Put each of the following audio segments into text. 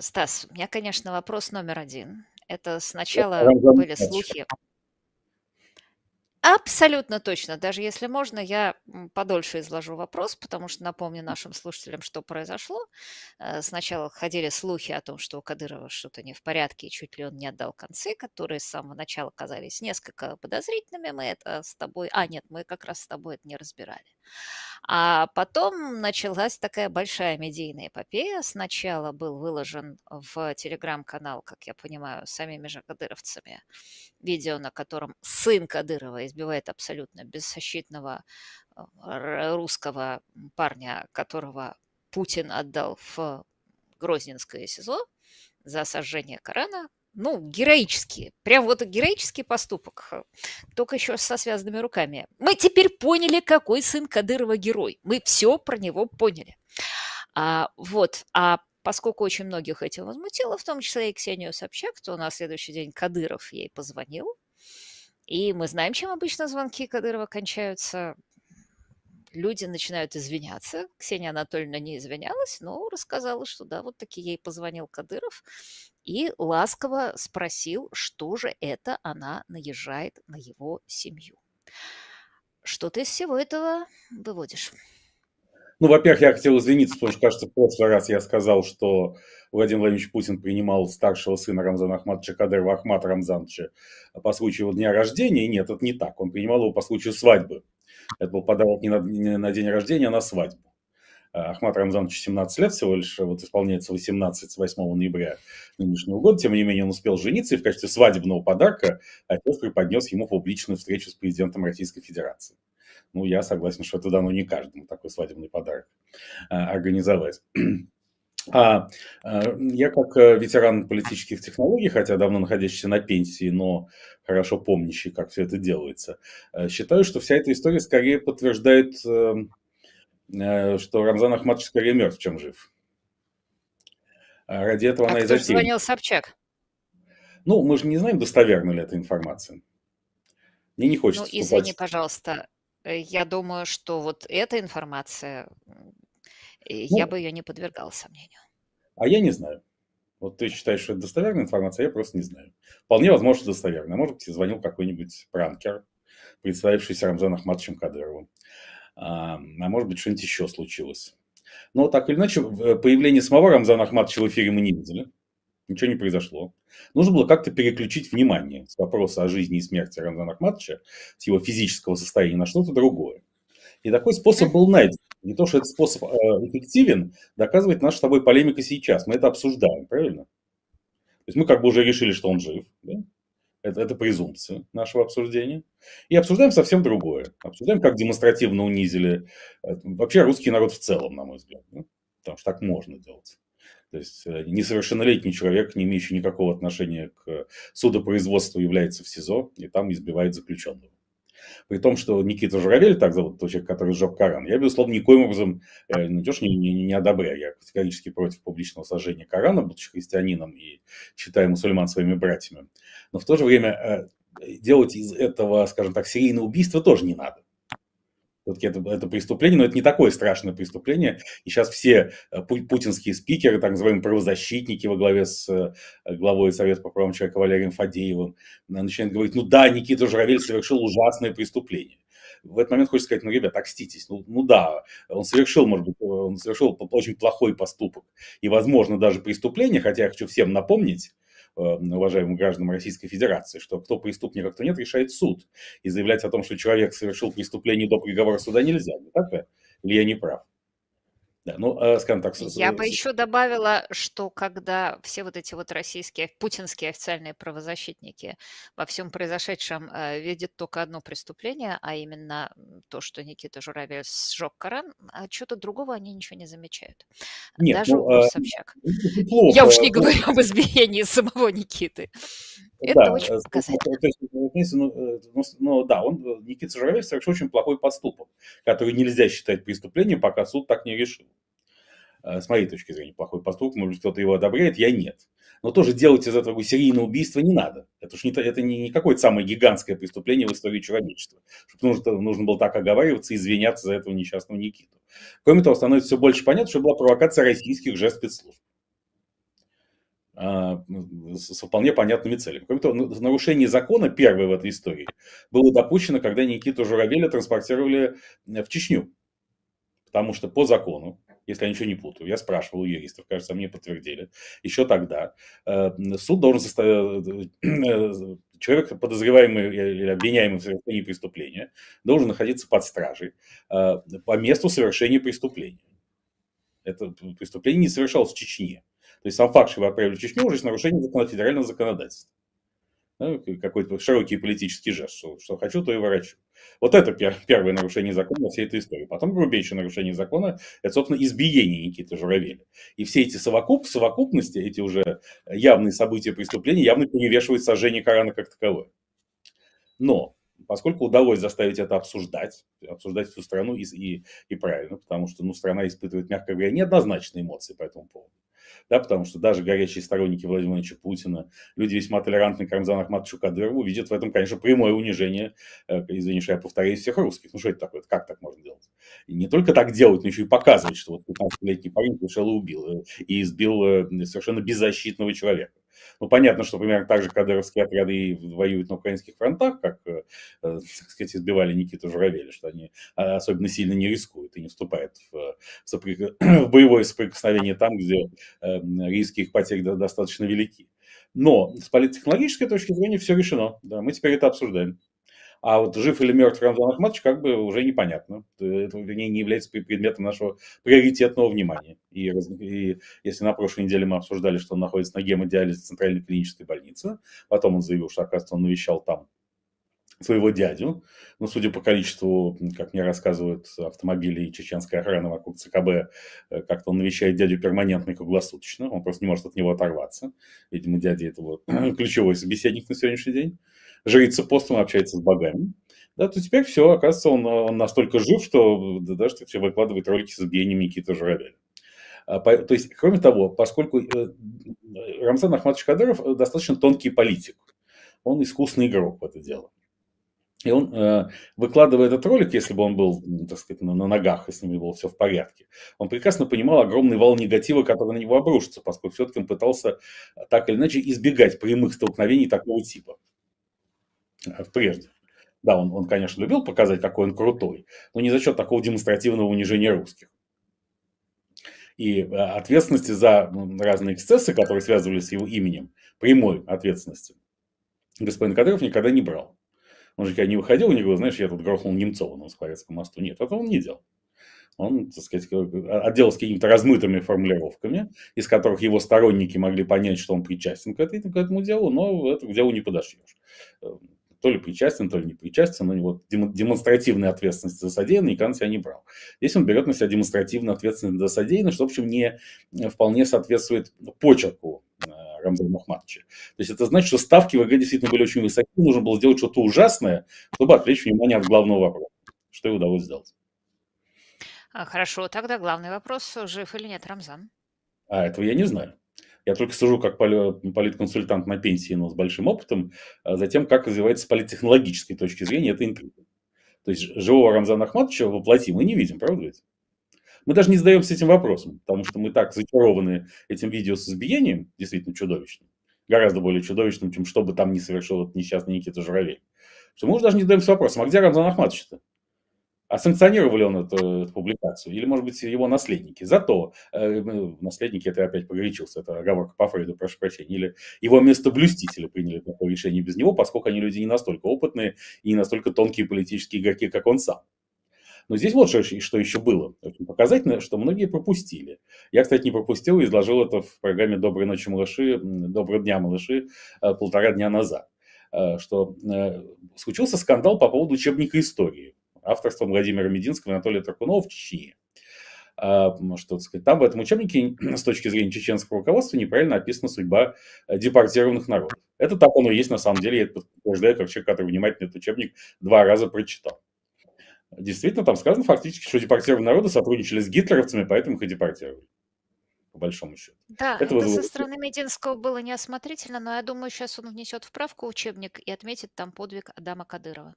Стас, у меня, конечно, вопрос номер один. Это сначала были слухи. Абсолютно точно. Даже если можно, я подольше изложу вопрос, потому что напомню нашим слушателям, что произошло. Сначала ходили слухи о том, что у Кадырова что-то не в порядке, и чуть ли он не отдал концы, которые с самого начала казались несколько подозрительными. Мы это с тобой... А, нет, мы как раз с тобой это не разбирали. А потом началась такая большая медийная эпопея. Сначала был выложен в телеграм-канал, как я понимаю, самими же кадыровцами, видео, на котором сын Кадырова избивает абсолютно беззащитного русского парня, которого Путин отдал в Грозненское СИЗО за сожжение Корана. Ну, героические, прям вот героический поступок, только еще со связанными руками. Мы теперь поняли, какой сын Кадырова герой. Мы все про него поняли. Поскольку очень многих этим возмутило, в том числе и Ксению Собчак, то на следующий день Кадыров ей позвонил. И мы знаем, чем обычно звонки Кадырова кончаются. Люди начинают извиняться. Ксения Анатольевна не извинялась, но рассказала, что да, вот таки ей позвонил Кадыров и ласково спросил, что же это она наезжает на его семью. Что ты из всего этого выводишь? Ну, во-первых, я хотел извиниться, потому что, кажется, в прошлый раз я сказал, что Владимир Владимирович Путин принимал старшего сына Рамзана Ахматовича Кадырова, Ахмата Рамзановича, по случаю его дня рождения. И нет, это не так. Он принимал его по случаю свадьбы. Это был подарок не на день рождения, а на свадьбу. Ахмат Рамзанович 17 лет всего лишь, вот исполняется 18 с 8 ноября нынешнего года. Тем не менее, он успел жениться, и в качестве свадебного подарка отец преподнес ему публичную встречу с президентом Российской Федерации. Ну, я согласен, что это дано не каждому, такой свадебный подарок организовать. Я как ветеран политических технологий, хотя давно находящийся на пенсии, но хорошо помнящий, как все это делается, считаю, что вся эта история скорее подтверждает, что Рамзан Ахматович скорее мертв, чем жив. Ради этого она и затеяла. А кто же звонил Собчак? Ну, мы же не знаем, достоверна ли эта информация. Мне не хочется... Ну, извини, пожалуйста, я думаю, что вот эта информация... Я бы ее не подвергал сомнению. А я не знаю. Вот ты считаешь, что это достоверная информация, я просто не знаю. Вполне возможно, достоверная. Может быть, звонил какой-нибудь пранкер, представившийся Рамзаном Ахматовичем Кадыровым. А может быть, что-нибудь еще случилось. Но так или иначе, появление самого Рамзана Ахматовича в эфире мы не видели. Ничего не произошло. Нужно было как-то переключить внимание с вопроса о жизни и смерти Рамзана Ахматовича, с его физического состояния на что-то другое. И такой способ был найден. Не то, что этот способ эффективен, доказывает наша с тобой полемика сейчас. Мы это обсуждаем, правильно? То есть мы как бы уже решили, что он жив. Да? Это презумпция нашего обсуждения. И обсуждаем совсем другое. Обсуждаем, как демонстративно унизили вообще русский народ в целом, на мой взгляд. Да? Потому что так можно делать. То есть несовершеннолетний человек, не имеющий никакого отношения к судопроизводству, является в СИЗО и там избивает заключенного. При том, что Никита Журавель, так зовут тот человек, который сжег Коран, я, безусловно, никоим образом не одобряю. Я категорически против публичного сожжения Корана, будучи христианином и считая мусульман своими братьями. Но в то же время делать из этого, скажем так, серийное убийство тоже не надо. Все-таки это преступление, но это не такое страшное преступление. И сейчас все путинские спикеры, так называемые правозащитники во главе с главой Совета по правам человека Валерием Фадеевым начинают говорить, ну да, Никита Журавель совершил ужасное преступление. В этот момент хочется сказать, ну, ребят, окститесь. Ну да, он совершил, может быть, очень плохой поступок. И, возможно, даже преступление, хотя я хочу всем напомнить, уважаемым гражданам Российской Федерации, что кто преступник, а кто нет, решает суд. И заявлять о том, что человек совершил преступление до приговора суда, нельзя. Не так ли? Или я не прав? Да, ну, скажем так, я бы еще добавила, что когда все вот эти вот российские, путинские официальные правозащитники во всем произошедшем видят только одно преступление, а именно то, что Никита Журавель сжег Коран, а чего-то другого они ничего не замечают. Нет, даже у Собчак. Я уж не говорю об избиении самого Никиты. Это да, очень показательно. Никита Журавель совершил очень плохой поступок, который нельзя считать преступлением, пока суд так не решил. С моей точки зрения, плохой поступок, может быть, кто-то его одобряет, я нет. Но тоже делать из этого серийное убийство не надо. Это уж не какое-то самое гигантское преступление в истории человечества. Чтобы нужно было так оговариваться и извиняться за этого несчастного Никиту. Кроме того, становится все больше понятно, что была провокация российских же спецслужб. с вполне понятными целями. Кроме того, нарушение закона, первое в этой истории, было допущено, когда Никиту Журавеля транспортировали в Чечню. Потому что по закону, если я ничего не путаю, я спрашивал у юристов, кажется, мне подтвердили, еще тогда суд должен составить... Человек, подозреваемый или обвиняемый в совершении преступления, должен находиться под стражей по месту совершения преступления. Это преступление не совершалось в Чечне. То есть сам факт, что его отправили в Чечню, уже нарушение федерального законодательства. Какой-то широкий политический жест, что хочу, то и ворочу. Вот это первое нарушение закона всей этой истории. Потом грубейшее нарушение закона – это, собственно, избиение Никиты Журавеля. И все эти совокупности, эти уже явные события преступления, явно перевешивают сожжение Корана как таковое. Но поскольку удалось заставить это обсуждать всю страну, и правильно, потому что страна испытывает, мягко говоря, неоднозначные эмоции по этому поводу. Да, потому что даже горячие сторонники Владимира Владимировича Путина, люди весьма толерантные к Рамзану Ахматовичу Кадырову, видят в этом, конечно, прямое унижение, извини, что я повторяюсь, всех русских. Ну что это такое? Как так можно делать? И не только так делать, но еще и показывать, что вот 15-летний парень пришел и убил, и избил совершенно беззащитного человека. Ну, понятно, что примерно так же кадыровские отряды воюют на украинских фронтах, как, так сказать, избивали Никиту Журавеля, что они особенно сильно не рискуют и не вступают в боевое соприкосновение там, где риски их потерь достаточно велики. Но с политтехнологической точки зрения все решено. Да, мы теперь это обсуждаем. А вот жив или мертв Рамзан Ахматович как бы уже непонятно. Это, вернее, не является предметом нашего приоритетного внимания. И если на прошлой неделе мы обсуждали, что он находится на гемодиализе в Центральной клинической больнице, потом он заявил, что, оказывается, он навещал там своего дядю. Но, судя по количеству, как мне рассказывают, автомобилей чеченской охраны вокруг ЦКБ, как-то он навещает дядю перманентно и круглосуточно. Он просто не может от него оторваться. Видимо, дядя – это вот ключевой собеседник на сегодняшний день. Жрица постом, общается с богами. Да, то теперь все, оказывается, он настолько жив, что даже выкладывает ролики с избиением Никиты Журавеля. То есть, кроме того, поскольку Рамзан Ахматович Кадыров достаточно тонкий политик, он искусный игрок в это дело. И он, выкладывая этот ролик, если бы он был, так сказать, на ногах, и с ним было все в порядке, он прекрасно понимал огромный вал негатива, который на него обрушится, поскольку все-таки он пытался так или иначе избегать прямых столкновений такого типа. Прежде. Да, он, конечно, любил показать, какой он крутой, но не за счет такого демонстративного унижения русских. И ответственности за разные эксцессы, которые связывались с его именем, прямой ответственности, господин Кадыров никогда не брал. Он же никогда не выходил и не говорил, знаешь, я тут грохнул Немцова на Москворецком мосту. Нет, этого он не делал. Он, так сказать, отделался какими-то размытыми формулировками, из которых его сторонники могли понять, что он причастен к этому делу, но к этому делу не подошьешь. То ли причастен, то ли не причастен, но вот демонстративной ответственности за содеянное никогда на себя не брал. Здесь он берет на себя демонстративную ответственность за содеянное, что, в общем, не вполне соответствует почерку Рамзана Ахматовича. То есть это значит, что ставки в игре действительно были очень высоки, нужно было сделать что-то ужасное, чтобы отвлечь внимание от главного вопроса, что и удалось сделать. Хорошо, тогда главный вопрос, жив или нет Рамзан? А этого я не знаю. Я только сужу как политконсультант на пенсии, но с большим опытом, за тем, как развивается с политтехнологической точки зрения эта интрига. То есть живого Рамзана Ахматовича воплоти мы не видим, правда ведь? Мы даже не задаемся этим вопросом, потому что мы так зачарованы этим видео с избиением, действительно чудовищным, гораздо более чудовищным, чем что бы там ни совершил этот несчастный Никита Журавель, что мы уже даже не задаемся вопросом, а где Рамзан Ахматович-то? А санкционировали он эту публикацию? Или, может быть, его наследники? Зато, наследники, это я опять погорячился, это оговорка по Фрейду, прошу прощения, или его местоблюстители приняли такое решение без него, поскольку они люди не настолько опытные и не настолько тонкие политические игроки, как он сам. Но здесь вот что еще было. Очень показательно, что многие пропустили. Я, кстати, не пропустил и изложил это в программе «Доброй ночи, малыши», «Доброго дня, малыши» полтора дня назад. Что случился скандал по поводу учебника истории авторством Владимира Мединского и Анатолия Тарпунова в Чечне. Что, так сказать, там в этом учебнике с точки зрения чеченского руководства неправильно описана судьба депортированных народов. Это так оно и есть на самом деле, я это подтверждаю как человек, который внимательно этот учебник два раза прочитал. Действительно, там сказано фактически, что депортированные народы сотрудничали с гитлеровцами, поэтому их и депортировали. По большому счету. Да, это со стороны Мединского было неосмотрительно, но я думаю, сейчас он внесет в правку учебник и отметит там подвиг Адама Кадырова.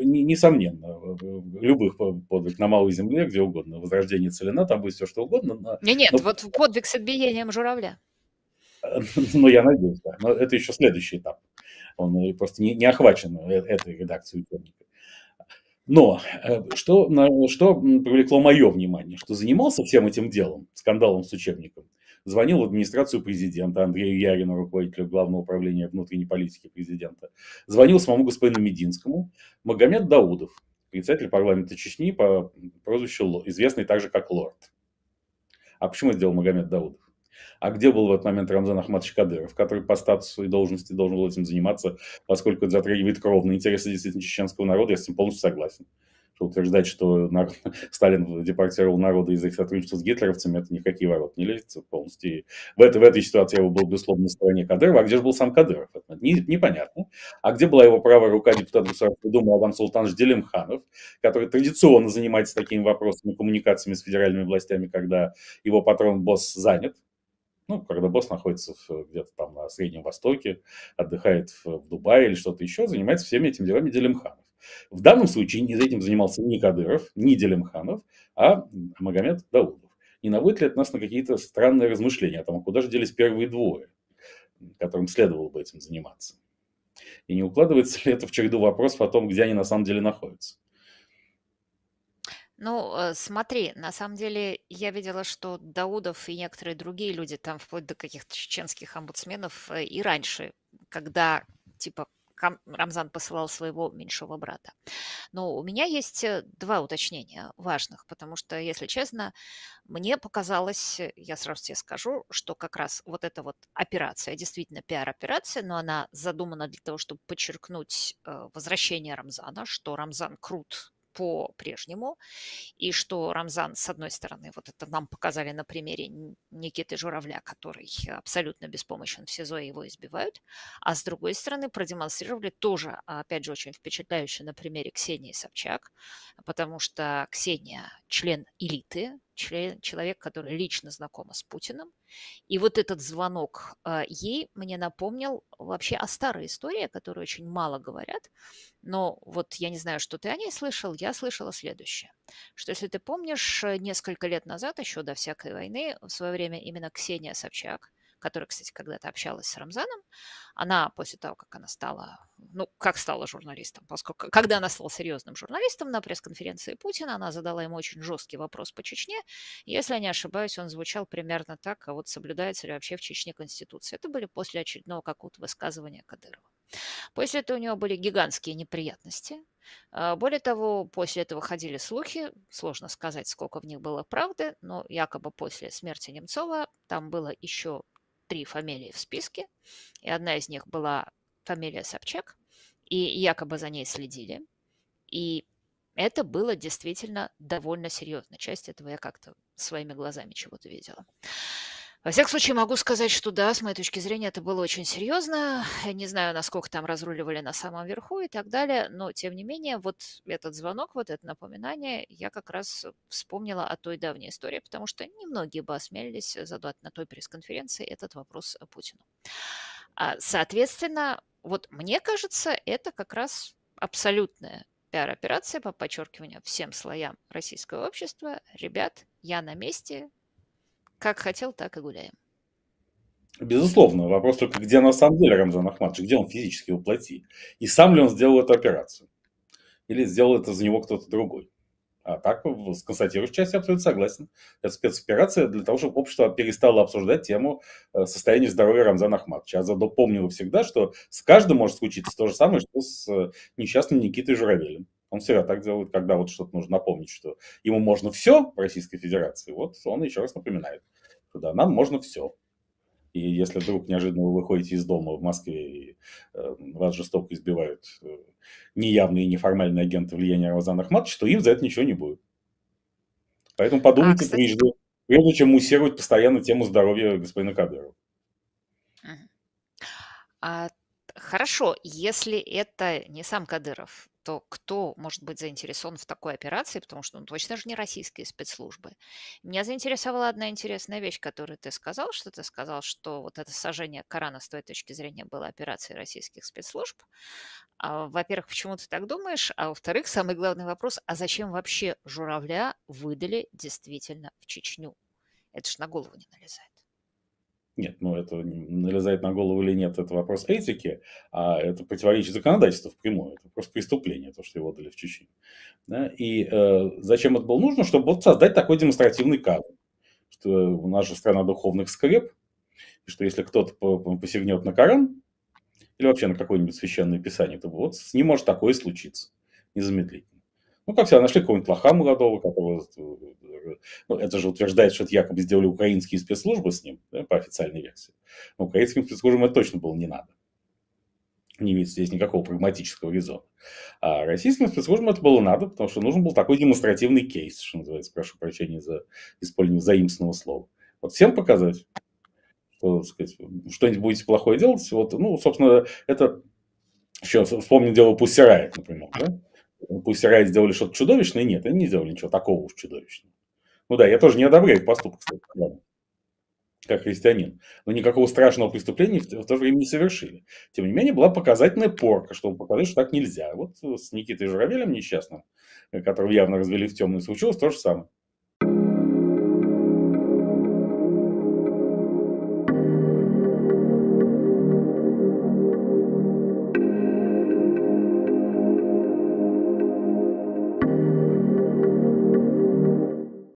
Несомненно, любых подвиг на Малой Земле, где угодно, возрождение Целина, там будет все что угодно. Нет, но... вот подвиг с отбиением Журавля. Ну, я надеюсь, да. Но это еще следующий этап. Он просто не охвачен этой редакцией учебника. Но что привлекло мое внимание, что занимался всем этим делом, скандалом с учебником, звонил в администрацию президента, Андрею Ярину, руководителю Главного управления внутренней политики президента, звонил самому господину Мединскому, Магомед Даудов, председатель парламента Чечни по прозвищу, известный также как Лорд. А почему это делал Магомед Даудов? А где был в этот момент Рамзан Ахматович Кадыров, который по статусу и должности должен был этим заниматься, поскольку это затрагивает кровные интересы действительно чеченского народа, я с этим полностью согласен. Что утверждать, что Сталин депортировал народы из-за их сотрудничества с гитлеровцами, это никакие ворота не лезется полностью. В этой ситуации я был, безусловно, на стороне Кадырова. А где же был сам Кадыров? Это непонятно. А где была его правая рука, депутат Государственной Думы Адам Султан Жделимханов, который традиционно занимается такими вопросами, коммуникациями с федеральными властями, когда его патрон-босс занят? Ну, когда босс находится где-то там на Среднем Востоке, отдыхает в Дубае или что-то еще, занимается всеми этими делами Делимханов. В данном случае этим занимался не Кадыров, не Делимханов, а Магомед Даудов. Не наводит ли это нас на какие-то странные размышления о том, куда же делись первые двое, которым следовало бы этим заниматься? И не укладывается ли это в череду вопросов о том, где они на самом деле находятся? Ну, смотри, на самом деле я видела, что Даудов и некоторые другие люди, там вплоть до каких-то чеченских омбудсменов и раньше, когда типа Рамзан посылал своего меньшего брата. Но у меня есть два уточнения важных, потому что, если честно, мне показалось, я сразу тебе скажу, что как раз вот эта вот операция, действительно пиар-операция, но она задумана для того, чтобы подчеркнуть возвращение Рамзана, что Рамзан крут по-прежнему, и что Рамзан, с одной стороны, вот это нам показали на примере Никиты Журавля, который абсолютно беспомощен в СИЗО, его избивают, а с другой стороны продемонстрировали тоже, опять же, очень впечатляюще на примере Ксении Собчак, потому что Ксения член элиты, человек, который лично знаком с Путиным. И вот этот звонок ей мне напомнил вообще о старой истории, о которой очень мало говорят. Но вот я не знаю, что ты о ней слышал, я слышала следующее. Что, если ты помнишь, несколько лет назад, еще до всякой войны, в свое время именно Ксения Собчак, которая, кстати, когда-то общалась с Рамзаном, она после того, как она стала, ну, как стала журналистом, поскольку, когда она стала серьезным журналистом на пресс-конференции Путина, она задала ему очень жесткий вопрос по Чечне. Если я не ошибаюсь, он звучал примерно так, а вот соблюдается ли вообще в Чечне Конституция. Это были после очередного какого-то высказывания Кадырова. После этого у него были гигантские неприятности. Более того, после этого ходили слухи, сложно сказать, сколько в них было правды, но якобы после смерти Немцова там было еще 3 фамилии в списке, и одна из них была фамилия Собчак, и якобы за ней следили. И это было действительно довольно серьезно. Часть этого я как-то своими глазами чего-то видела. Во всяком случае, могу сказать, что да, с моей точки зрения, это было очень серьезно. Я не знаю, насколько там разруливали на самом верху и так далее, но, тем не менее, вот этот звонок, вот это напоминание, я как раз вспомнила о той давней истории, потому что немногие бы осмелились задать на той пресс-конференции этот вопрос Путину. Соответственно, вот мне кажется, это как раз абсолютная пиар-операция по подчеркиванию всем слоям российского общества. Ребят, я на месте. Как хотел, так и гуляем. Безусловно. Вопрос только, где на самом деле Рамзан Ахматович, где он физически воплоти. И сам ли он сделал эту операцию? Или сделал это за него кто-то другой? А так, с констатирующей частью абсолютно согласен. Это спецоперация для того, чтобы общество перестало обсуждать тему состояния здоровья Рамзана Ахматовича. А заодно помнила всегда, что с каждым может случиться то же самое, что с несчастным Никитой Журавелем. Он всегда так делает, когда вот что-то нужно напомнить, что ему можно все в Российской Федерации. Вот он еще раз напоминает, что да, нам можно все. И если вдруг неожиданно вы выходите из дома в Москве и вас жестоко избивают неявные и неформальные агенты влияния Рамзана Ахматовича, то им за это ничего не будет. Поэтому подумайте, прежде чем муссировать постоянно тему здоровья господина Кадырова. Хорошо, если это не сам Кадыров, то кто может быть заинтересован в такой операции, потому что, ну, точно же не российские спецслужбы. Меня заинтересовала одна интересная вещь, которую ты сказал, что вот это сожжение Корана с твоей точки зрения было операцией российских спецслужб. Во-первых, почему ты так думаешь? А во-вторых, самый главный вопрос, а зачем вообще Журавля выдали действительно в Чечню? Это ж на голову не налезает. Нет, ну это налезает на голову или нет, это вопрос этики, а это противоречит законодательству впрямую, это просто преступление, то, что его дали в Чечне. Да? И зачем это было нужно? Чтобы вот создать такой демонстративный кадр, что у нас же страна духовных скреп, и что если кто-то посягнет на Коран или вообще на какое-нибудь священное писание, то вот с ним может такое случиться незамедлительно. Ну, как всегда, нашли какого-нибудь лоха молодого, которого... Ну, это же утверждает, что это якобы сделали украинские спецслужбы с ним, да, по официальной версии. Но украинским спецслужбам это точно было не надо. Не видится здесь никакого прагматического резона. А российским спецслужбам это было надо, потому что нужен был такой демонстративный кейс, что называется, прошу прощения за использование заимственного слова. Вот всем показать, что, так сказать, что-нибудь будете плохое делать. Вот, ну, собственно, это... Еще вспомним дело Пусси Райт, например, да? Пусть Райт сделали что-то чудовищное, нет, они не сделали ничего такого уж чудовищного. Ну да, я тоже не одобряю поступок, кстати, как христианин. Но никакого страшного преступления в то время не совершили. Тем не менее, была показательная порка, чтобы показать, что так нельзя. Вот с Никитой Журавелем несчастным, которого явно развели в темную, случилось то же самое.